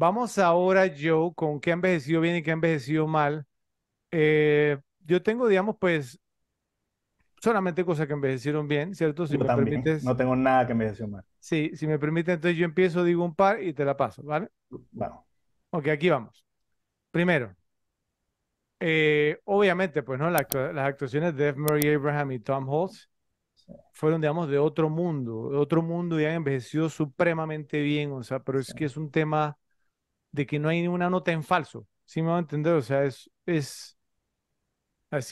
Vamos ahora, Joe, con qué ha envejecido bien y qué ha envejecido mal. Yo tengo, digamos, pues, solamente cosas que envejecieron bien, ¿cierto? Si yo me también, permites. No tengo nada que envejeció mal. Sí, si me permites, entonces yo empiezo, digo un par y te la paso, ¿vale? Vamos. Ok, aquí vamos. Primero, obviamente, pues, ¿no? Las actuaciones de F. Murray Abraham y Tom Holtz fueron, digamos, de otro mundo y han envejecido supremamente bien, o sea, pero es que es un tema de que no hay ninguna nota en falso, ¿sí me va a entender? O sea, es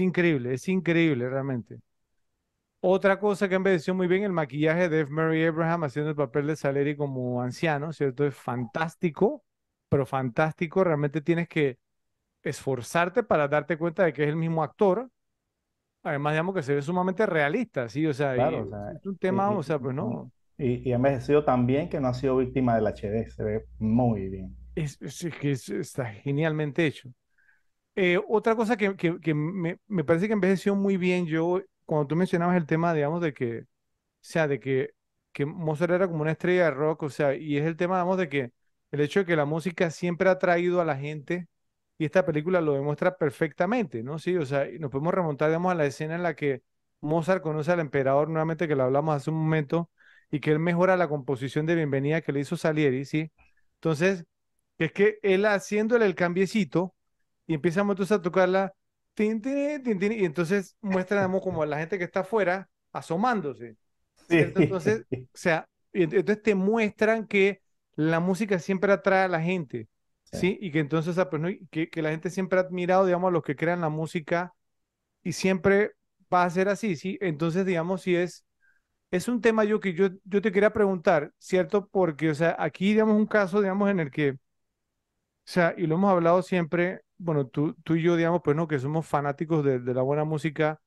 increíble realmente. Otra cosa que envejeció muy bien, el maquillaje de F. Murray Abraham haciendo el papel de Salieri como anciano, ¿cierto? Es fantástico, pero fantástico, realmente tienes que esforzarte para darte cuenta de que es el mismo actor. Además, digamos que se ve sumamente realista, ¿sí? O sea, claro, o sea, es un tema, o sea, pues no. Y ha envejecido tan bien que no ha sido víctima del HD, se ve muy bien. Está genialmente hecho. Otra cosa que me parece que envejeció muy bien, yo, cuando tú mencionabas el tema, digamos, de que, o sea, de que Mozart era como una estrella de rock, o sea, y es el tema, digamos, de que el hecho de que la música siempre ha traído a la gente. Y esta película lo demuestra perfectamente, ¿no? Sí, o sea, nos podemos remontar, digamos, a la escena en la que Mozart conoce al emperador nuevamente, que lo hablamos hace un momento, y que él mejora la composición de bienvenida que le hizo Salieri, ¿sí? Entonces, es que él haciéndole el cambiecito, y empieza entonces a tocarla, tin, tin, tin, tin, y entonces muestra, digamos, como a la gente que está afuera asomándose, ¿cierto? Entonces, o sea, entonces te muestran que la música siempre atrae a la gente. Sí, y que entonces pues, ¿no? que la gente siempre ha admirado, digamos, a los que crean la música y siempre va a ser así, ¿sí? Entonces, digamos, si es un tema yo que yo te quería preguntar, ¿cierto? Porque, o sea, aquí, digamos, un caso, digamos, en el que, o sea, y lo hemos hablado siempre, bueno, tú y yo, digamos, pues no, que somos fanáticos de la buena música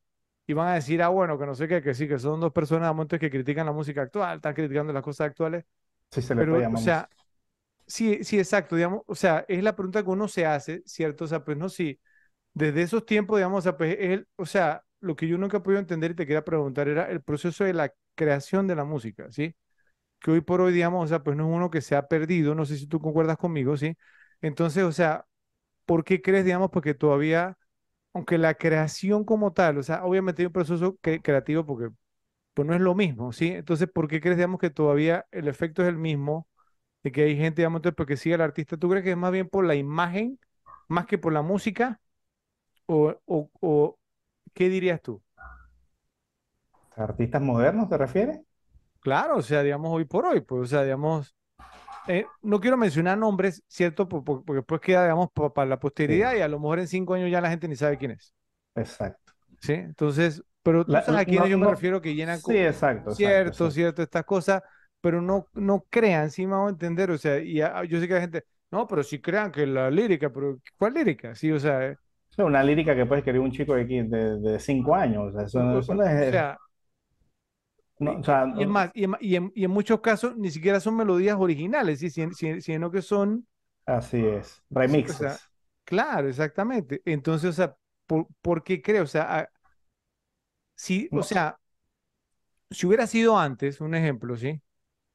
y van a decir, ah, bueno, que no sé qué, que sí, que son dos personas a momentos que critican la música actual, están criticando las cosas actuales. Sí, se le puede llamar, o sea, Sí, exacto, digamos, o sea, es la pregunta que uno se hace, ¿cierto? O sea, pues no, sí, desde esos tiempos, digamos, o sea, pues, o sea, lo que yo nunca he podido entender y te quería preguntar era el proceso de la creación de la música, ¿sí? Que hoy por hoy, digamos, o sea, pues no es uno que se ha perdido, no sé si tú concuerdas conmigo, ¿sí? Entonces, o sea, ¿por qué crees, digamos, porque todavía, aunque la creación como tal, o sea, obviamente hay un proceso creativo porque pues no es lo mismo, ¿sí? Entonces, ¿por qué crees, digamos, que todavía el efecto es el mismo? De que hay gente, digamos, porque sigue al artista, ¿tú crees que es más bien por la imagen, más que por la música? ¿O qué dirías tú? ¿Artistas modernos te refieres? Claro, o sea, digamos, hoy por hoy, pues, o sea, digamos, no quiero mencionar nombres, ¿cierto? Porque después queda, digamos, para la posteridad y a lo mejor en 5 años ya la gente ni sabe quién es. Exacto. ¿Sí? Entonces, pero tú sabes a quién yo me refiero que llenan con... Sí, exacto. Cierto, estas cosas... pero no crean, sí me vamos a entender, o sea, y yo sé que la gente, no, pero sí crean que la lírica, pero ¿cuál lírica? Sí, o sea... No, una lírica que puede escribir un chico de 5 años, o sea, eso no es... O sea, no, o sea, y es más, y en muchos casos ni siquiera son melodías originales, ¿sí? Sino que son... Así es, remixes. O sea, claro, exactamente. Entonces, o sea, ¿por qué creo? O sea, sí, o sea, si hubiera sido antes, un ejemplo, ¿sí?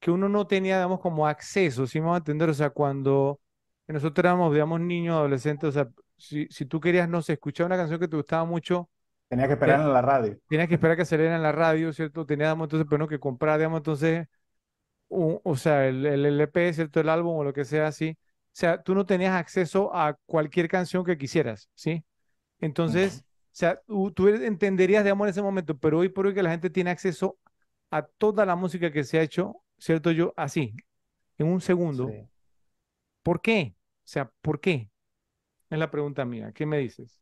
Que uno no tenía, digamos, como acceso, ¿sí me va a entender? O sea, cuando nosotros éramos, digamos, niños, adolescentes, o sea, si tú querías, no sé, escuchar una canción que te gustaba mucho... Tenías que esperar en la radio. Tenías que esperar que saliera en la radio, ¿cierto? Tenías, digamos, entonces, pero no, que comprar, digamos, entonces, o sea, el LP, ¿cierto? El álbum o lo que sea, así. O sea, tú no tenías acceso a cualquier canción que quisieras, ¿sí? Entonces, o sea, tú entenderías, digamos, en ese momento, pero hoy por hoy que la gente tiene acceso a toda la música que se ha hecho... ¿cierto? Yo, así, en un segundo. Sí. ¿Por qué? O sea, ¿por qué? Es la pregunta mía. ¿Qué me dices?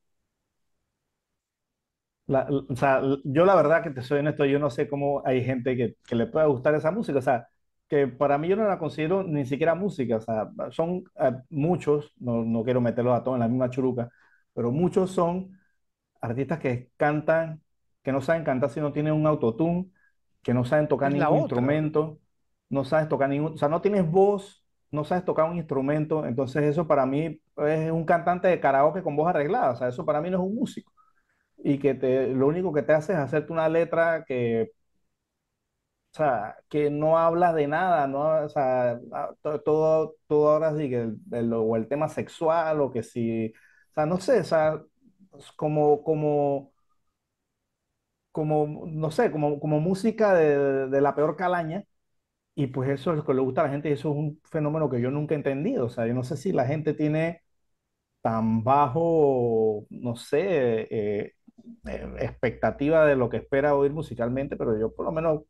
O sea, yo la verdad que te soy honesto, yo no sé cómo hay gente que le pueda gustar esa música. O sea, que para mí yo no la considero ni siquiera música. O sea, son muchos, no quiero meterlos a todos en la misma churuca, pero muchos son artistas que cantan, que no saben cantar si no tienen un autotune, que no saben tocar ningún instrumento. No sabes tocar ningún, o sea, no tienes voz, no sabes tocar un instrumento, entonces eso para mí es un cantante de karaoke con voz arreglada, o sea, eso para mí no es un músico. Y que lo único que te hace es hacerte una letra O sea, que no habla de nada, ¿no? O sea, todo ahora sí que o el tema sexual o que sí, o sea, no sé, o sea, es no sé, como música de la peor calaña, y pues eso es lo que le gusta a la gente, y eso es un fenómeno que yo nunca he entendido, o sea, yo no sé si la gente tiene tan bajo, no sé, expectativa de lo que espera oír musicalmente, pero yo por lo menos,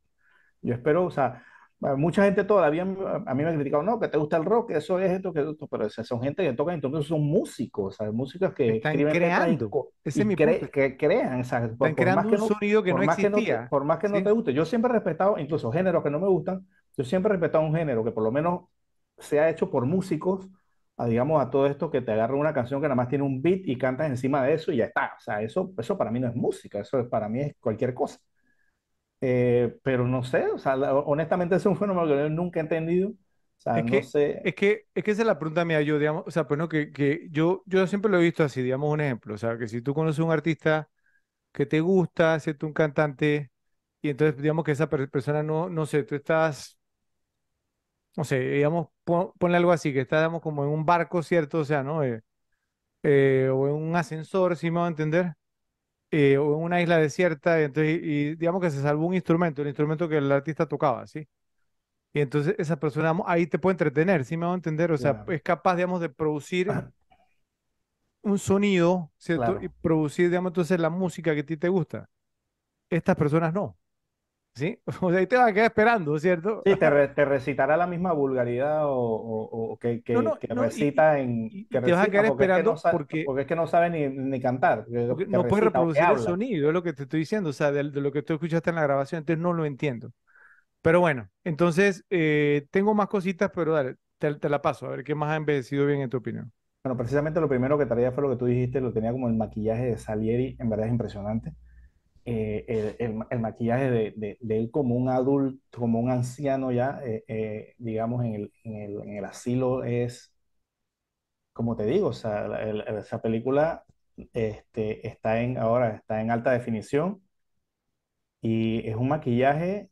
yo espero, o sea, mucha gente todavía a mí me ha criticado, no, que te gusta el rock, que eso es esto, que es esto, pero o sea, son gente que toca, entonces son músicos, o sea, músicos que están escriben letras creando. Ese es mi punto. Que crean, o sea, están creando un sonido que no existía. Por más que no te guste, yo siempre he respetado, incluso géneros que no me gustan, yo siempre he respetado un género que por lo menos se ha hecho por músicos, digamos, a todo esto que te agarra una canción que nada más tiene un beat y cantas encima de eso y ya está. O sea, eso para mí no es música, eso para mí es cualquier cosa. Pero no sé, o sea, honestamente es un fenómeno que yo nunca he entendido. O sea, no sé. Es que esa es la pregunta mía, yo, digamos, o sea, pues no, que yo siempre lo he visto así, digamos, un ejemplo, o sea, que si tú conoces un artista que te gusta, si tú un cantante, y entonces, digamos, que esa persona no sé, tú estás, no sé, digamos, ponle algo así, que estás, digamos, como en un barco, ¿cierto? O sea, ¿no? O en un ascensor, si me va a entender. O en una isla desierta, y digamos que se salvó un instrumento que el artista tocaba, ¿sí? Y entonces esa persona ahí te puede entretener, ¿sí me va a entender? O sea, Claro, es capaz, digamos, de producir un sonido, ¿cierto? claro, Y producir, digamos, entonces la música que a ti te gusta. Estas personas no, ¿sí? O sea, ahí te vas a quedar esperando, ¿cierto? Sí, te recitará la misma vulgaridad o que no, recita que te vas a recita quedar porque es que esperando no sabe, porque ni cantar, porque no puedes recita o que reproducir el habla. sonido, es lo que te estoy diciendo, o sea, de lo que tú escuchaste en la grabación, entonces no lo entiendo. Pero bueno, entonces tengo más cositas, pero dale, te la paso, a ver qué más ha envejecido bien en tu opinión. Bueno, precisamente lo primero que traía fue lo que tú dijiste, lo tenía como el maquillaje de Salieri, en verdad es impresionante. El maquillaje de él como un adulto, como un anciano ya, digamos, en el asilo es, como te digo, o sea, esa película ahora está en alta definición y es un maquillaje,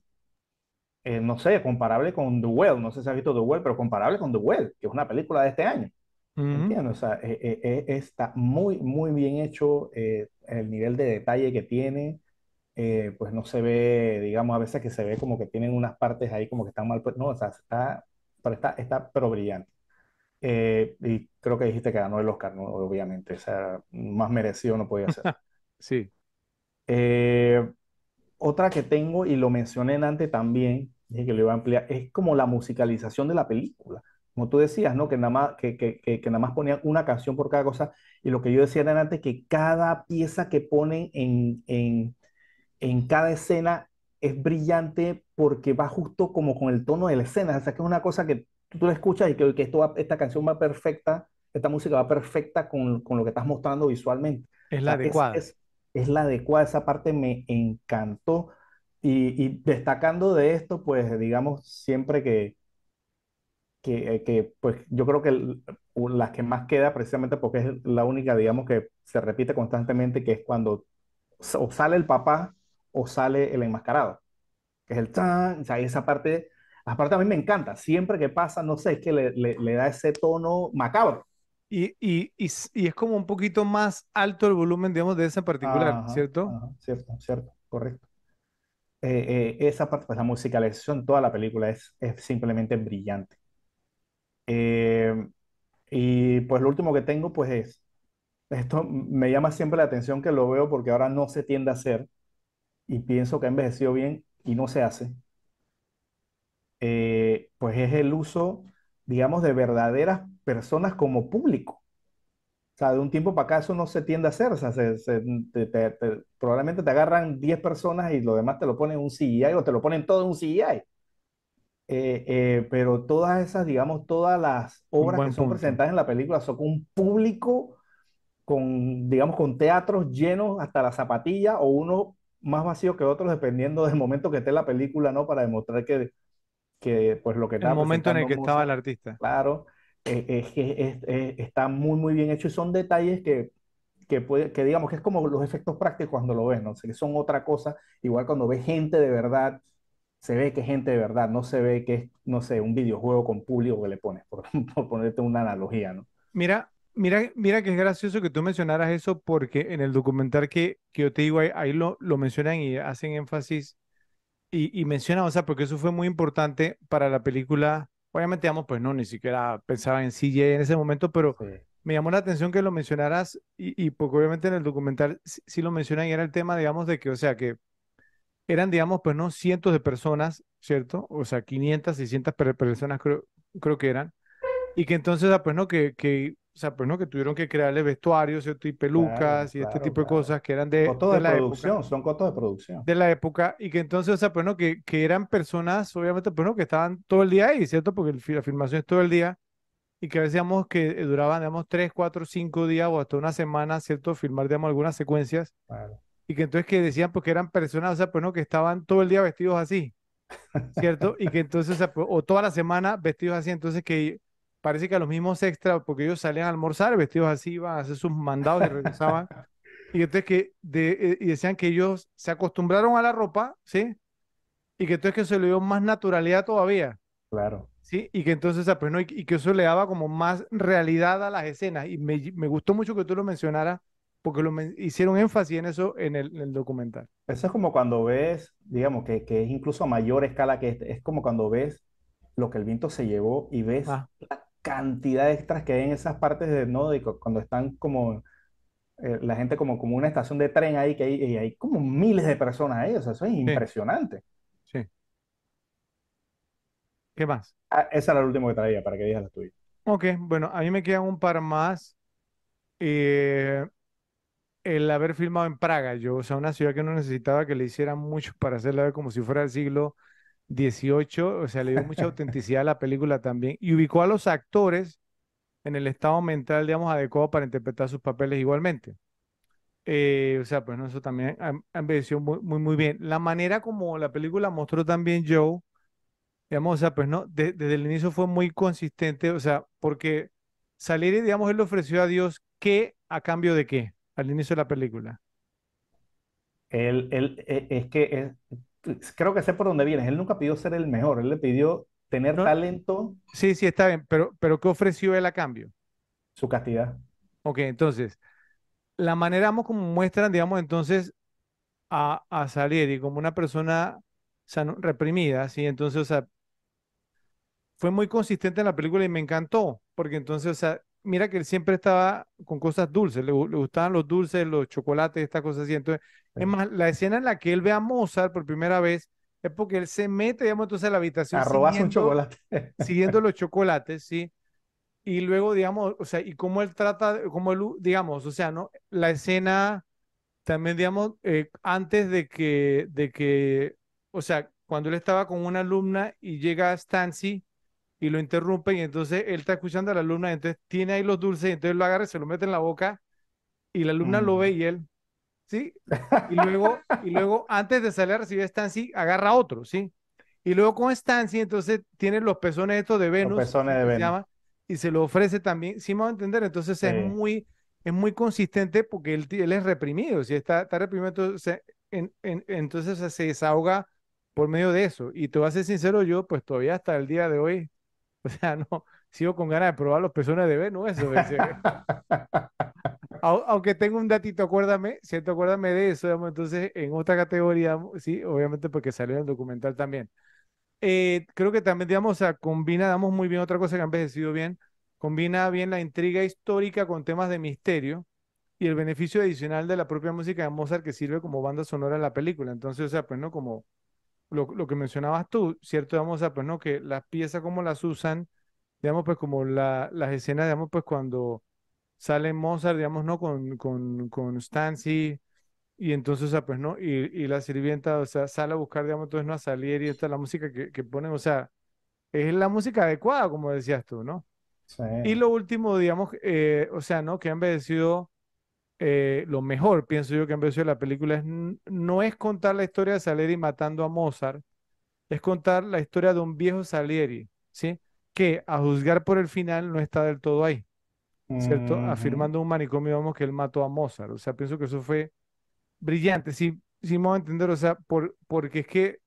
no sé, comparable con The Whale, no sé si has visto The Whale, pero comparable con The Whale, que es una película de este año. Ujú. ¿Entiendes? O sea, está muy, muy bien hecho el nivel de detalle que tiene. Pues no se ve, digamos, a veces que se ve como que tienen unas partes ahí como que están mal, no, o sea, está pero brillante. Y creo que dijiste que ganó el Oscar, ¿no? Obviamente, o sea, más merecido no podía ser. Sí. Eh, Otra que tengo, y lo mencioné antes también, dije que lo iba a ampliar, es como la musicalización de la película. Como tú decías, ¿no? Que nada más, que nada más ponían una canción por cada cosa. Y lo que yo decía era antes que cada pieza que ponen en cada escena es brillante porque va justo como con el tono de la escena. O sea, que es una cosa que tú la escuchas y que esta canción va perfecta, esta música va perfecta con lo que estás mostrando visualmente. Es O la sea, adecuada. Es la adecuada, esa parte me encantó. Y destacando de esto, pues digamos, siempre que pues yo creo que las que más queda precisamente porque es la única, digamos, que se repite constantemente, que es cuando o sale el papá o sale el enmascarado, que es el tan, o sea, esa parte, aparte a mí me encanta, siempre que pasa, no sé, es que le da ese tono macabro. Y es como un poquito más alto el volumen, digamos, de esa en particular, Ajá, ¿cierto? ajá, cierto, correcto. Esa parte, pues la musicalización, toda la película es simplemente brillante. Eh, Y pues lo último que tengo, pues esto me llama siempre la atención que lo veo porque ahora no se tiende a hacer y pienso que ha envejecido bien y no se hace, pues es el uso, digamos, de verdaderas personas como público. O sea, de un tiempo para acá eso no se tiende a hacer, o sea, probablemente te agarran 10 personas y lo demás te lo ponen en un CGI o te lo ponen todo en un CGI. Pero todas esas, digamos, todas las Un obras que buen son punto. presentadas en la película son con un público, digamos, con teatros llenos hasta la zapatilla o uno más vacío que otros, dependiendo del momento que esté la película, ¿no? Para demostrar que pues lo que El estaba momento en el presentando que estaba el Mozart, artista. claro, es que está muy, muy bien hecho y son detalles que digamos, que es como los efectos prácticos cuando lo ves, ¿no? O sea, que son otra cosa, igual cuando ves gente de verdad se ve que es gente de verdad, no se ve que es, no sé, un videojuego con público que le pones, por ponerte una analogía, ¿no? Mira que es gracioso que tú mencionaras eso, porque en el documental que yo te digo, ahí lo mencionan y hacen énfasis y mencionan, o sea, porque eso fue muy importante para la película. Obviamente, digamos, pues no, ni siquiera pensaba en CGI en ese momento, pero sí, me llamó la atención que lo mencionaras y porque obviamente en el documental sí lo mencionan y era el tema, digamos, de que, o sea, que eran, digamos, pues no cientos de personas, ¿cierto? O sea, 500, 600 personas creo que eran. Y que entonces, pues no, o sea, pues no, que tuvieron que crearle vestuarios, ¿cierto? Y pelucas, claro, y este tipo de cosas que eran de costos de la producción, época, son costos de producción. De la época, y que entonces, o sea, pues no, que eran personas, obviamente, pues no, que estaban todo el día ahí, ¿cierto? Porque la filmación es todo el día, y que a veces, digamos, que duraban, digamos, 3, 4, 5 días o hasta una semana, ¿cierto? Filmar, digamos, algunas secuencias. Claro. Y que entonces que decían, pues que eran personas, o sea, pues no, que estaban todo el día vestidos así, ¿cierto? Y que entonces, o sea, pues, o toda la semana vestidos así, entonces que parece que a los mismos extras, porque ellos salían a almorzar vestidos así, iban a hacer sus mandados y regresaban. Y entonces que y decían que ellos se acostumbraron a la ropa, ¿sí? Y que entonces que se le dio más naturalidad todavía. Claro. ¿Sí? Y que entonces, pues no, y que eso le daba como más realidad a las escenas. Y me gustó mucho que tú lo mencionaras, porque hicieron énfasis en eso en el documental. Eso es como cuando ves, digamos, que es incluso a mayor escala que este, es como cuando ves lo que el viento se llevó y ves la cantidad de extras que hay en esas partes de, ¿no? De cuando están como la gente como una estación de tren ahí, que hay como miles de personas ahí, o sea, eso es impresionante. Sí. ¿Qué más? Ah, esa era la última que traía, para que digas la tuya. Ok, bueno, a mí me quedan un par más. El haber filmado en Praga, o sea, una ciudad que no necesitaba que le hicieran mucho para hacerla ver como si fuera del siglo XVIII, o sea, le dio mucha autenticidad a la película también, y ubicó a los actores en el estado mental, digamos, adecuado para interpretar sus papeles igualmente. O sea, pues no, eso también envejeció muy, muy, muy bien. La manera como la película mostró también Joe, digamos, o sea, pues no, desde el inicio fue muy consistente, o sea, porque Salieri, digamos, él le ofreció a Dios qué a cambio de qué al inicio de la película. Creo que sé por dónde vienes. Él nunca pidió ser el mejor, él le pidió tener talento. Sí, está bien, pero ¿qué ofreció él a cambio? Su castidad. Ok, entonces, la manera como muestran, digamos, entonces, a Salieri como una persona, o sea, reprimida, ¿sí? Entonces, o sea, fue muy consistente en la película y me encantó, porque entonces, o sea, mira que él siempre estaba con cosas dulces, le gustaban los dulces, los chocolates, estas cosas así. Entonces, sí, es más, la escena en la que él ve a Mozart por primera vez es porque él se mete, digamos, entonces a la habitación. A robarse un chocolate. Siguiendo los chocolates, ¿sí? Y luego, digamos, o sea, y cómo él trata, cómo él, digamos, o sea, ¿no? La escena también, digamos, antes de que, o sea, cuando él estaba con una alumna y llega Stanzi, y lo interrumpen, y entonces él está escuchando a la alumna, entonces tiene ahí los dulces, y entonces lo agarra y se lo mete en la boca, y la alumna lo ve y él, ¿sí? Y luego antes de salir a recibir a Stanzi, agarra otro, ¿sí? Y luego con Stanzi, entonces tiene los pezones estos de Venus, los pezones de Venus. Se llama, y se lo ofrece también, ¿sí me va a entender? Entonces sí, es muy consistente porque él es reprimido, ¿sí? Está reprimido, entonces, entonces se desahoga por medio de eso, y te voy a ser sincero, yo pues todavía hasta el día de hoy, o sea, no, sigo con ganas de probar los pezones de Venus, eso. Aunque tengo un datito, acuérdame de eso, digamos, entonces en otra categoría, sí, obviamente porque salió en el documental también. Creo que también, digamos, o sea, combina, digamos, muy bien otra cosa que ha envejecido bien, combina bien la intriga histórica con temas de misterio y el beneficio adicional de la propia música de Mozart que sirve como banda sonora en la película. Entonces, o sea, pues no, como lo que mencionabas tú, ¿cierto? Vamos a, pues no, que las piezas como las usan, digamos, pues como las escenas, digamos, pues cuando sale Mozart, digamos, ¿no? Con Stanzi, y entonces, o sea, pues no, y la sirvienta, o sea, sale a buscar, digamos, entonces no a salir, y esta es la música que ponen, o sea, es la música adecuada, como decías tú, ¿no? Sí. Y lo último, digamos, o sea, ¿no? Que han envejecido, lo mejor, pienso yo, que han visto de la película es, no es contar la historia de Salieri matando a Mozart, es contar la historia de un viejo Salieri, ¿sí? Que a juzgar por el final no está del todo ahí, ¿cierto? Afirmando en un manicomio, vamos, que él mató a Mozart. O sea, pienso que eso fue brillante, sí, sí me voy a entender, o sea, porque es que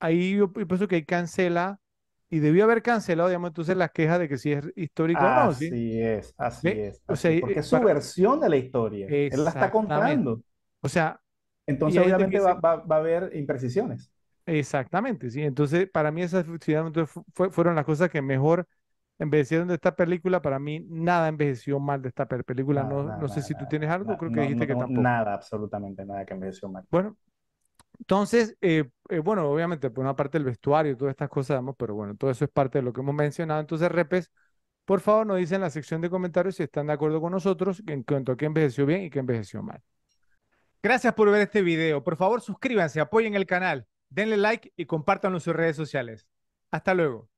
ahí yo pienso que ahí cancela, y debió haber cancelado, digamos, entonces la queja de que si es histórico o no. Así es, así es. O sea, porque es su versión de la historia. Él la está contando. O sea, entonces obviamente va a haber imprecisiones. Exactamente, sí. Entonces, para mí esas fueron las cosas que mejor envejecieron de esta película. Para mí nada envejeció mal de esta película. No sé si tú tienes algo, creo que dijiste que tampoco. Nada, absolutamente nada que envejeció mal. Bueno, entonces, bueno, obviamente, por una parte el vestuario, todas estas cosas, digamos, pero bueno, todo eso es parte de lo que hemos mencionado. Entonces, Repes, por favor, nos dicen en la sección de comentarios si están de acuerdo con nosotros en cuanto a qué envejeció bien y qué envejeció mal. Gracias por ver este video. Por favor, suscríbanse, apoyen el canal. Denle like y compártanlo en sus redes sociales. Hasta luego.